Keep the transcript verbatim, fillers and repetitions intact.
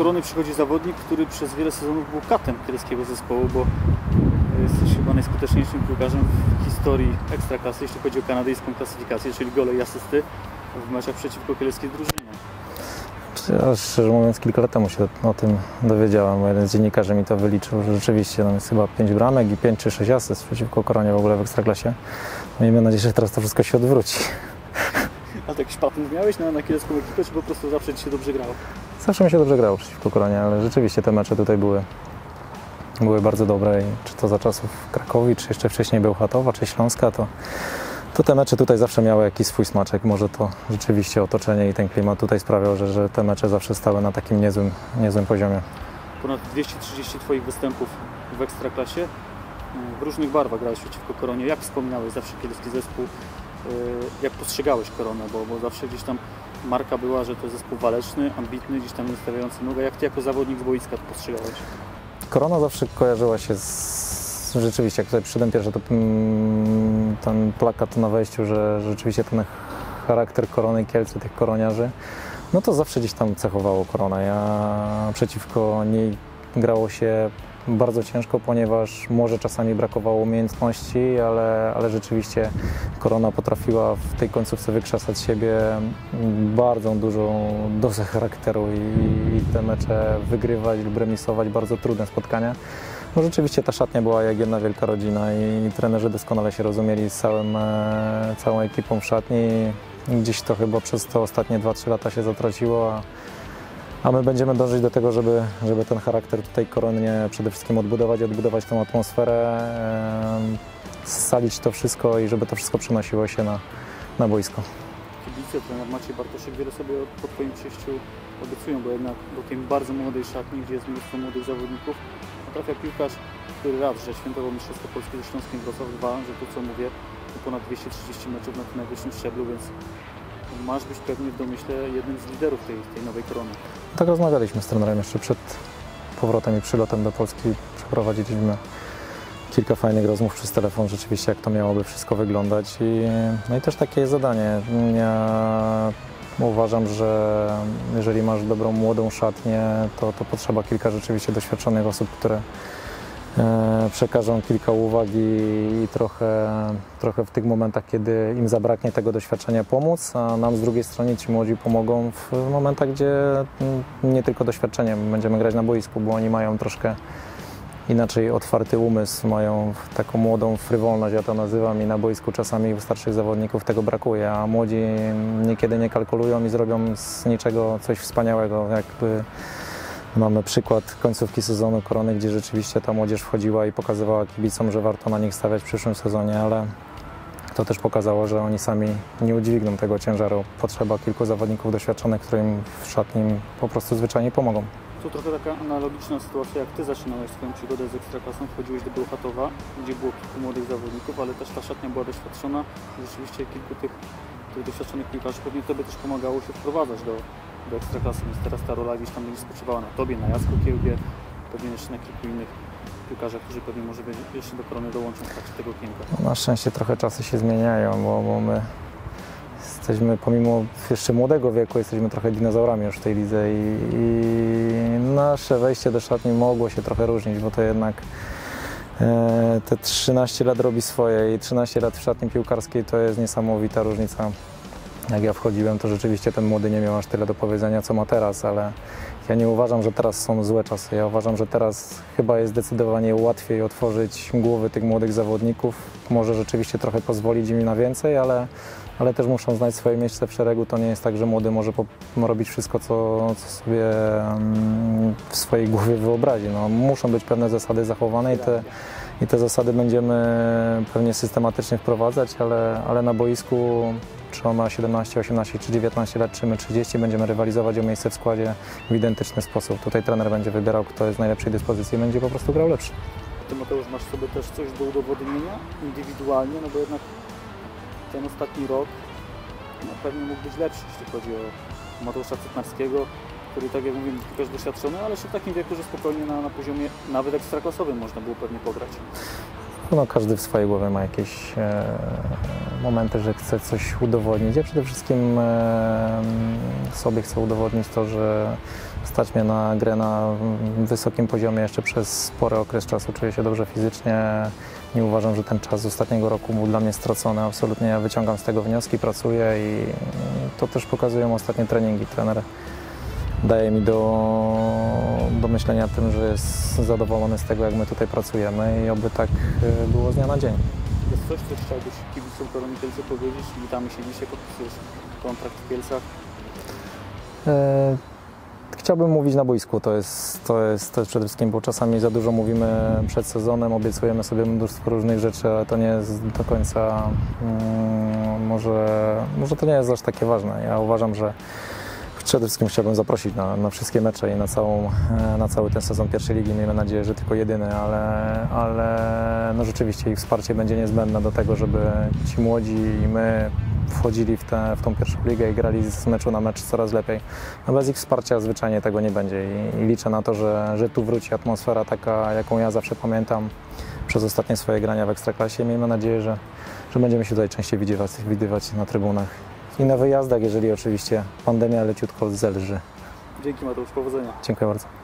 Korony przychodzi zawodnik, który przez wiele sezonów był katem kielskiego zespołu, bo jest chyba najskuteczniejszym piłkarzem w historii Ekstraklasy, jeśli chodzi o kanadyjską klasyfikację, czyli gole i asysty w meczach przeciwko kielskiej drużynie. Ja, szczerze mówiąc, kilka lat temu się o tym dowiedziałem, bo jeden z dziennikarzy mi to wyliczył, że rzeczywiście tam jest chyba pięć bramek i pięć czy sześć asyst przeciwko Koronie w ogóle w Ekstraklasie. Miejmy nadzieję, że teraz to wszystko się odwróci. A to jakiś patent miałeś na, na kielską ekipę, czy po prostu zawsze Ci się dobrze grało? Zawsze mi się dobrze grało przeciwko Koronie, ale rzeczywiście te mecze tutaj były, były bardzo dobre. I czy to za czasów Krakowi, czy jeszcze wcześniej Bełchatowa, czy Śląska, to, to te mecze tutaj zawsze miały jakiś swój smaczek. Może to rzeczywiście otoczenie i ten klimat tutaj sprawiał, że, że te mecze zawsze stały na takim niezłym, niezłym poziomie. Ponad dwieście trzydzieści Twoich występów w Ekstraklasie. W różnych barwach grałeś przeciwko Koronie. Jak wspominałeś zawsze kielski zespół? Jak postrzegałeś Koronę, bo, bo zawsze gdzieś tam marka była, że to zespół waleczny, ambitny, gdzieś tam nie stawiający nogę. Jak Ty jako zawodnik z boiska to postrzegałeś? Korona zawsze kojarzyła się z... rzeczywiście, jak tutaj przyszedłem pierwszy, to ten plakat na wejściu, że rzeczywiście ten charakter Korony Kielce, tych koroniarzy, no to zawsze gdzieś tam cechowało Koronę. Ja przeciwko niej grało się bardzo ciężko, ponieważ może czasami brakowało umiejętności, ale, ale rzeczywiście Korona potrafiła w tej końcówce wykrzesać siebie bardzo dużą dozę charakteru i, i te mecze wygrywać lub remisować, bardzo trudne spotkania. No rzeczywiście ta szatnia była jak jedna wielka rodzina i trenerzy doskonale się rozumieli z całym, całą ekipą w szatni. Gdzieś to chyba przez te ostatnie dwa trzy lata się zatraciło. A A my będziemy dążyć do tego, żeby, żeby ten charakter tutaj Koronie przede wszystkim odbudować, odbudować tą atmosferę, scalić to wszystko i żeby to wszystko przenosiło się na, na boisko. Kibice, trener Maciej Bartoszek wiele sobie po Twoim przyjściu obiecują, bo jednak do tej bardzo młodej szatni, gdzie jest mnóstwo młodych zawodników, trafia piłkarz, który raz, że świętował Mistrzostwo Polski ze Śląskiem Wrocław, dwa, że to co mówię, to ponad dwieście trzydzieści meczów na tym najwyższym szczeblu, więc masz być pewnie w domyśle jednym z liderów tej, tej nowej Korony. Tak rozmawialiśmy z trenerem jeszcze przed powrotem i przylotem do Polski. Przeprowadziliśmy kilka fajnych rozmów przez telefon, rzeczywiście jak to miałoby wszystko wyglądać. I, no i też takie jest zadanie. Ja uważam, że jeżeli masz dobrą, młodą szatnię, to, to potrzeba kilka rzeczywiście doświadczonych osób, które przekażą kilka uwag i trochę, trochę w tych momentach, kiedy im zabraknie tego doświadczenia, pomóc, a nam z drugiej strony ci młodzi pomogą w momentach, gdzie nie tylko doświadczeniem będziemy grać na boisku, bo oni mają troszkę inaczej otwarty umysł, mają taką młodą frywolność, ja to nazywam, i na boisku czasami u starszych zawodników tego brakuje, a młodzi niekiedy nie kalkulują i zrobią z niczego coś wspaniałego. Jakby mamy przykład końcówki sezonu Korony, gdzie rzeczywiście ta młodzież wchodziła i pokazywała kibicom, że warto na nich stawiać w przyszłym sezonie, ale to też pokazało, że oni sami nie udźwigną tego ciężaru. Potrzeba kilku zawodników doświadczonych, którym w szatni po prostu zwyczajnie pomogą. To trochę taka analogiczna sytuacja, jak Ty zaczynałeś swoją przygodę z Ekstraklasą, wchodziłeś do Bełchatowa, gdzie było kilku młodych zawodników, ale też ta szatnia była doświadczona. Rzeczywiście kilku tych, tych doświadczonych piłkarzy pewnie Tobie też pomagało się wprowadzać do do Ekstraklasy, więc teraz ta rola gdzieś tam będzie spoczywała na Tobie, na Jasku Kiełbie, pewnie jeszcze na kilku innych piłkarzach, którzy pewnie może jeszcze do Korony dołączą w trakcie tego okienka. Na szczęście trochę czasy się zmieniają, bo, bo my jesteśmy, pomimo jeszcze młodego wieku, jesteśmy trochę dinozaurami już w tej lidze i, i nasze wejście do szatni mogło się trochę różnić, bo to jednak e, te trzynaście lat robi swoje i trzynaście lat w szatni piłkarskiej to jest niesamowita różnica. Jak ja wchodziłem, to rzeczywiście ten młody nie miał aż tyle do powiedzenia, co ma teraz, ale ja nie uważam, że teraz są złe czasy. Ja uważam, że teraz chyba jest zdecydowanie łatwiej otworzyć głowy tych młodych zawodników. Może rzeczywiście trochę pozwolić im na więcej, ale, ale też muszą znać swoje miejsce w szeregu. To nie jest tak, że młody może robić wszystko, co, co sobie w swojej głowie wyobrazi. No, muszą być pewne zasady zachowane i te, i te zasady będziemy pewnie systematycznie wprowadzać, ale, ale na boisku, czy on ma siedemnaście, osiemnaście czy dziewiętnaście lat, czy my trzydzieści, będziemy rywalizować o miejsce w składzie w identyczny sposób. Tutaj trener będzie wybierał, kto jest w najlepszej dyspozycji i będzie po prostu grał lepszy. Ty, Mateusz, masz sobie też coś do udowodnienia indywidualnie, no bo jednak ten ostatni rok no, pewnie mógł być lepszy, jeśli chodzi o Mateusza Cetnarskiego, który, tak jak mówiłem, też doświadczony, ale jeszcze w takim wieku, że spokojnie na, na poziomie nawet ekstraklasowym można było pewnie pograć. No, każdy w swojej głowie ma jakieś e, momenty, że chce coś udowodnić. Ja przede wszystkim e, sobie chcę udowodnić to, że stać mnie na grę na wysokim poziomie jeszcze przez spory okres czasu. Czuję się dobrze fizycznie. Nie uważam, że ten czas z ostatniego roku był dla mnie stracony. Absolutnie ja wyciągam z tego wnioski, pracuję i to też pokazują ostatnie treningi. Trener daje mi do, do myślenia tym, że jest zadowolony z tego, jak my tutaj pracujemy i oby tak było z dnia na dzień. Jest coś, co chciałbyś kibicom Korony Kielce powiedzieć? Witamy się dzisiaj, podpisujesz kontrakt w Kielcach. E Chciałbym mówić na boisku, to jest, to jest też przede wszystkim, bo czasami za dużo mówimy przed sezonem, obiecujemy sobie mnóstwo różnych rzeczy, ale to nie jest do końca, um, może, może to nie jest aż takie ważne. Ja uważam, że przede wszystkim chciałbym zaprosić na, na wszystkie mecze i na, całą, na cały ten sezon pierwszej ligi. Miejmy nadzieję, że tylko jedyny, ale, ale no rzeczywiście ich wsparcie będzie niezbędne do tego, żeby ci młodzi i my wchodzili w, te, w tą pierwszą ligę i grali z meczu na mecz coraz lepiej. No bez ich wsparcia zwyczajnie tego nie będzie i, i liczę na to, że, że tu wróci atmosfera taka, jaką ja zawsze pamiętam przez ostatnie swoje grania w Ekstraklasie. Miejmy nadzieję, że, że będziemy się tutaj częściej widywać, widywać na trybunach i na wyjazdach, jeżeli oczywiście pandemia leciutko zelży. Dzięki, Mateusz, powodzenia. Dziękuję bardzo.